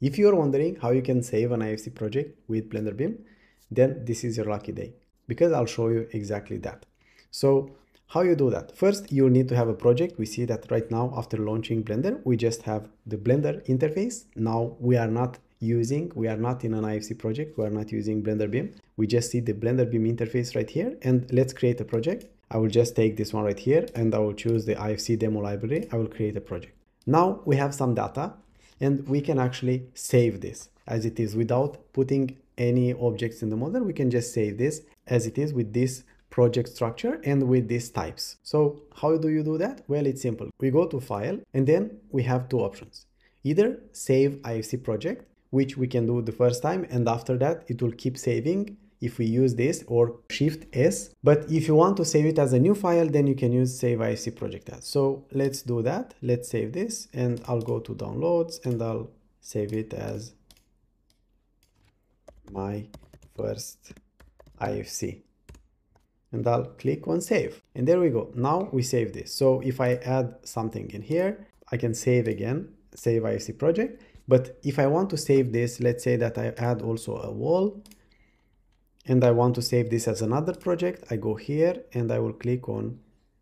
If you are wondering how you can save an IFC project with Blender BIM, then this is your lucky day, because I'll show you exactly that. So how you do that? First, you'll need to have a project. We see that right now after launching Blender, we just have the Blender interface. Now we are not in an IFC project. We are not using Blender BIM. We just see the Blender BIM interface right here. And let's create a project. I will just take this one right here and I will choose the IFC demo library. I will create a project. Now we have some data and we can actually save this as it is without putting any objects in the model. We can just save this as it is with this project structure and with these types. So how do you do that? Well, it's simple. We go to file and then we have two options. Either save IFC project, which we can do the first time, and after that it will keep saving if we use this, or Shift S. But if you want to save it as a new file, then you can use save IFC project as. So let's do that. Let's save this and I'll go to downloads and I'll save it as my first IFC. And I'll click on save. And there we go. Now we save this. So if I add something in here, I can save again, save IFC project. But if I want to save this, let's say that I add also a wall and I want to save this as another project, I go here and I will click on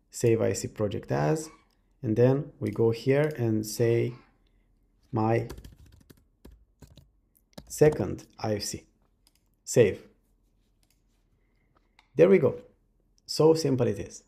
save IFC project as, and then we go here and say my second IFC, save. There we go. So simple it is.